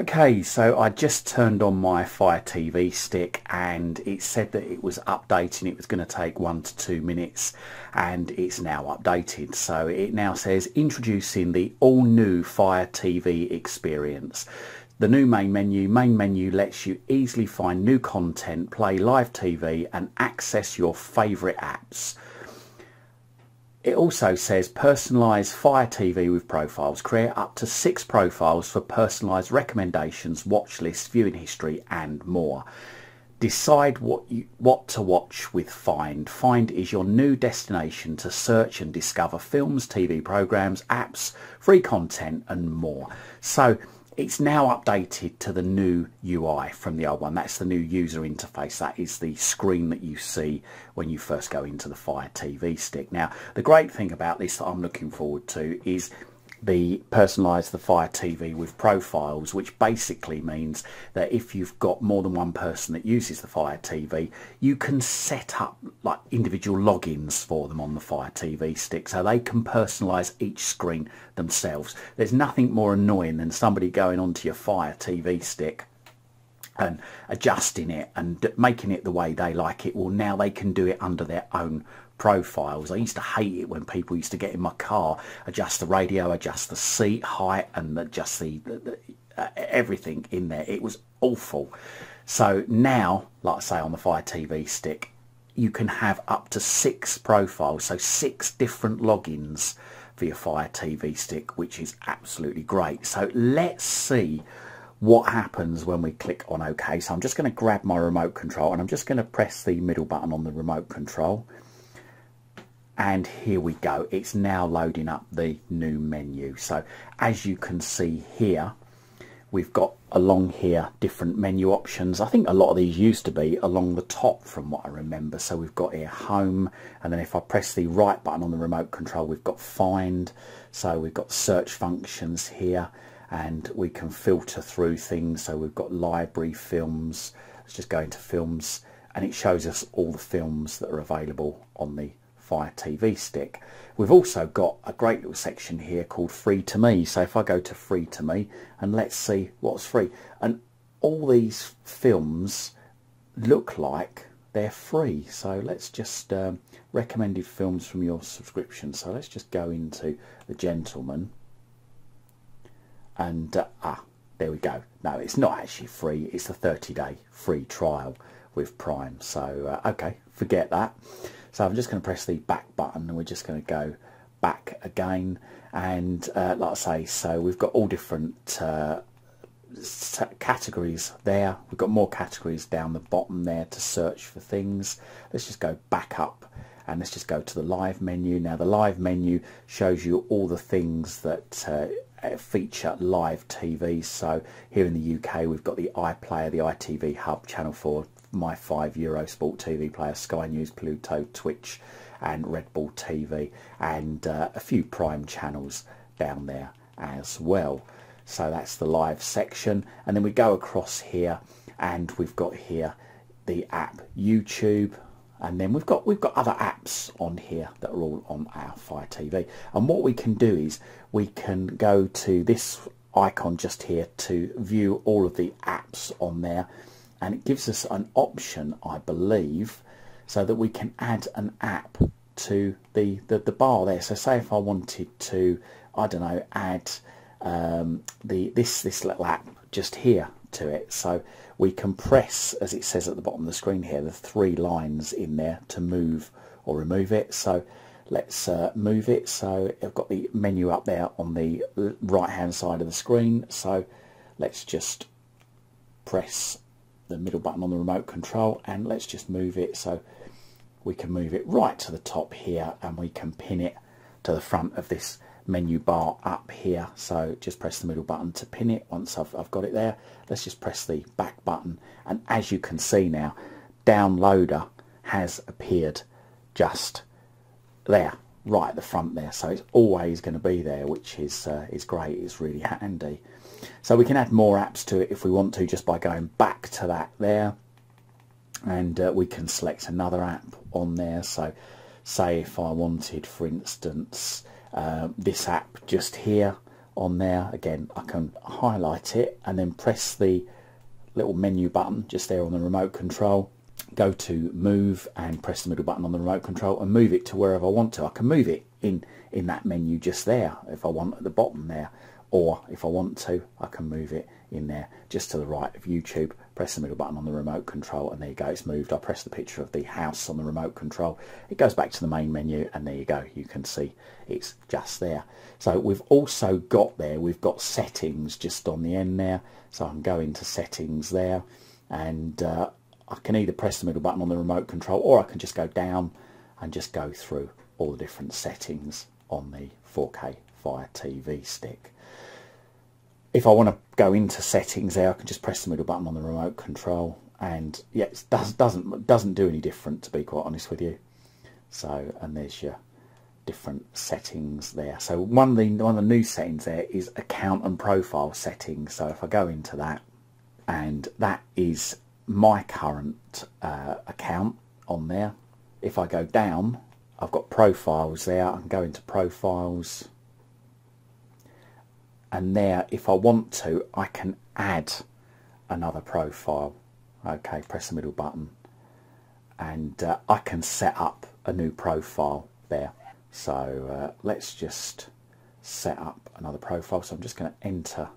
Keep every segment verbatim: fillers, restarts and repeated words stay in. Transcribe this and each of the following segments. Okay, so I just turned on my Fire T V Stick and it said that it was updating. It was going to take one to two minutes and it's now updated. So it now says introducing the all-new Fire T V experience. The new main menu. Main menu lets you easily find new content, play live T V and access your favourite apps. It also says personalise Fire T V with profiles. Create up to six profiles for personalised recommendations, watch lists, viewing history and more. Decide what, you, what to watch with Find. Find is your new destination to search and discover films, T V programmes, apps, free content and more. So it's now updated to the new U I from the old one. That's the new user interface. That is the screen that you see when you first go into the Fire T V Stick. Now, the great thing about this that I'm looking forward to is the personalise the Fire T V with profiles, which basically means that if you've got more than one person that uses the Fire T V, you can set up like individual logins for them on the Fire T V Stick so they can personalise each screen themselves. There's nothing more annoying than somebody going onto your Fire T V Stick and adjusting it and making it the way they like it. Well, now they can do it under their own profiles. I used to hate it when people used to get in my car, adjust the radio, adjust the seat height and adjust the, the, the uh, everything in there. It was awful. So now, like I say, on the Fire T V Stick you can have up to six profiles, so six different logins for your Fire T V Stick, which is absolutely great. So let's see what happens when we click on OK. So I'm just going to grab my remote control and I'm just going to press the middle button on the remote control. And here we go. It's now loading up the new menu. So as you can see here, we've got along here different menu options. I think a lot of these used to be along the top from what I remember. So we've got here home, and then if I press the right button on the remote control, we've got find. So we've got search functions here and we can filter through things. So we've got library, films. Let's just go into films and it shows us all the films that are available on the Fire T V Stick. We've also got a great little section here called Free to Me. So if I go to Free to Me and let's see what's free, and all these films look like they're free. So let's just um, recommended films from your subscription. So let's just go into The Gentleman and uh, ah there we go. No, it's not actually free, it's a thirty day free trial with Prime. So uh, okay, forget that. So I'm just going to press the back button and we're just going to go back again. And uh, like I say, so we've got all different uh, categories there. We've got more categories down the bottom there to search for things. Let's just go back up and let's just go to the live menu. Now the live menu shows you all the things that uh, feature live T V. So here in the U K, we've got the iPlayer, the I T V Hub, Channel four, My five Euro Sport T V Player, Sky News, Pluto, Twitch and Red Bull T V, and uh, a few Prime channels down there as well. So that's the live section, and then we go across here and we've got here the app YouTube, and then we've got we've got other apps on here that are all on our Fire T V. And what we can do is we can go to this icon just here to view all of the apps on there. And it gives us an option, I believe, so that we can add an app to the, the, the bar there. So say if I wanted to, I don't know, add um, the this, this little app just here to it. So we can press, as it says at the bottom of the screen here, the three lines in there to move or remove it. So let's uh, move it. So I've got the menu up there on the right-hand side of the screen. So let's just press the middle button on the remote control and let's just move it so we can move it right to the top here, and we can pin it to the front of this menu bar up here. So just press the middle button to pin it. Once I've, I've got it there, let's just press the back button, and as you can see now, downloader has appeared just there right at the front there. So it's always going to be there, which is uh, is great. It's really handy. So we can add more apps to it if we want to, just by going back to that there, and uh, we can select another app on there. So say if I wanted, for instance, uh, this app just here on there. Again, I can highlight it and then press the little menu button just there on the remote control, go to move and press the middle button on the remote control and move it to wherever I want to. I can move it in in that menu just there if I want, at the bottom there, or if I want to, I can move it in there just to the right of YouTube, press the middle button on the remote control, and there you go, it's moved. I press the picture of the house on the remote control, it goes back to the main menu, and there you go, you can see it's just there. So we've also got there, we've got settings just on the end there, so I can go into settings there, and uh, I can either press the middle button on the remote control, or I can just go down and just go through all the different settings on the four K Fire T V Stick. If I want to go into settings there, I can just press the middle button on the remote control, and yeah, it does, doesn't doesn't do any different, to be quite honest with you. So, and there's your different settings there. So one of the one of the new settings there is account and profile settings. So if I go into that, and that is my current uh, account on there. If I go down, I've got profiles there. I can go into profiles. And there, if I want to, I can add another profile. Okay, press the middle button. And uh, I can set up a new profile there. So uh, let's just set up another profile. So I'm just going to enter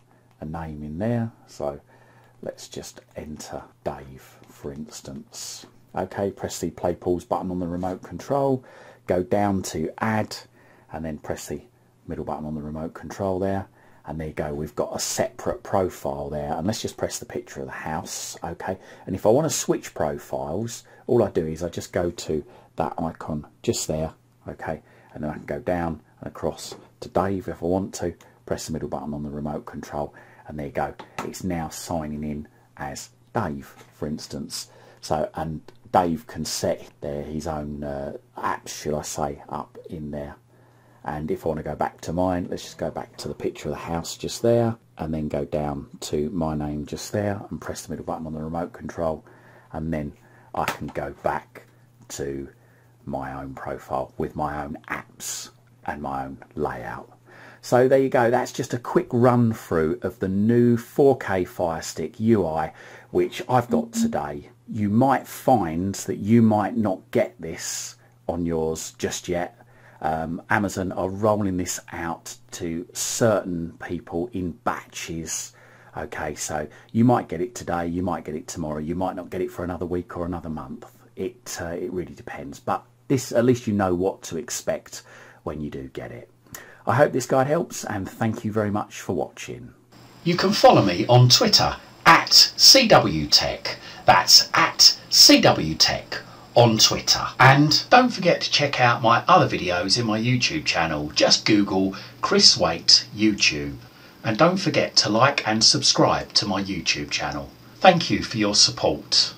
a name in there. So let's just enter Dave, for instance. Okay, press the play pause button on the remote control. Go down to add, and then press the middle button on the remote control there. And there you go, we've got a separate profile there. And let's just press the picture of the house, okay? And if I want to switch profiles, all I do is I just go to that icon just there, okay? And then I can go down and across to Dave if I want to, press the middle button on the remote control, and there you go. It's now signing in as Dave, for instance. So, and Dave can set their, his own uh, apps, should I say, up in there. And if I want to go back to mine, let's just go back to the picture of the house just there, and then go down to my name just there and press the middle button on the remote control. And then I can go back to my own profile with my own apps and my own layout. So there you go, that's just a quick run through of the new four K Fire Stick U I, which I've got today. You might find that you might not get this on yours just yet. Um, Amazon are rolling this out to certain people in batches. Okay, so you might get it today, you might get it tomorrow, you might not get it for another week or another month. It, uh, it really depends, but this, at least you know what to expect when you do get it. I hope this guide helps, and thank you very much for watching. You can follow me on Twitter at C W Tech, that's at C W Tech. On Twitter, and don't forget to check out my other videos in my YouTube channel. Just Google Chris Waite YouTube, and don't forget to like and subscribe to my YouTube channel. Thank you for your support.